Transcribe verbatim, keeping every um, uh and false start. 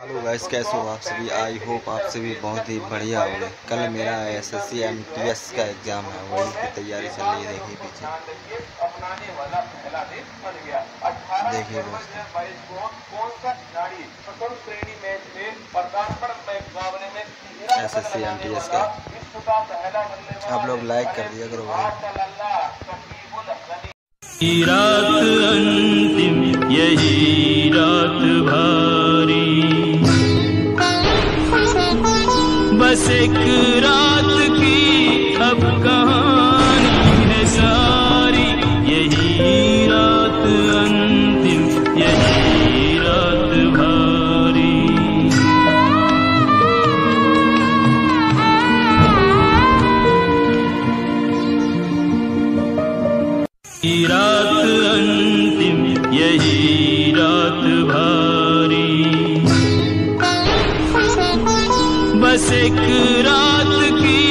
Hello guys, कैसे हो आप सभी। आई होप आप सभी बहुत ही बढ़िया हो गए। कल मेरा एसएससी एमटीएस का एग्ज़ाम है, वही की तैयारी चल रही है। देखिए पीछे, देखिए दोस्तों एसएससी एमटीएस का। आप लोग लाइक कर दिया करो भाई। यही रात भारी बस एक रात की अब कहानी है सारी, यही रात अंतिम यही रात भारी। यही रात अंतिम यही रात भारी बस एक रात की